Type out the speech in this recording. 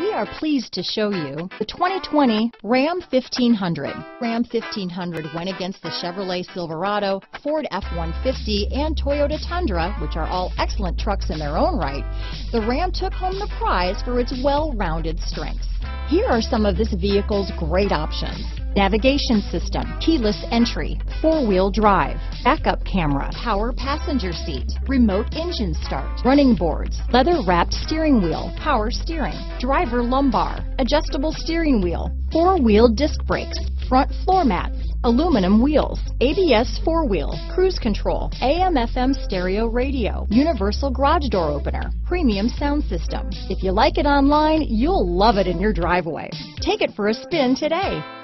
We are pleased to show you the 2020 Ram 1500. Ram 1500 went against the Chevrolet Silverado, Ford F-150, and Toyota Tundra, which are all excellent trucks in their own right. The Ram took home the prize for its well-rounded strengths. Here are some of this vehicle's great options. Navigation system, keyless entry, four-wheel drive, backup camera, power passenger seat, remote engine start, running boards, leather-wrapped steering wheel, power steering, driver lumbar, adjustable steering wheel, four-wheel disc brakes, front floor mats, aluminum wheels, ABS four-wheel, cruise control, AM/FM stereo radio, universal garage door opener, premium sound system. If you like it online, you'll love it in your driveway. Take it for a spin today.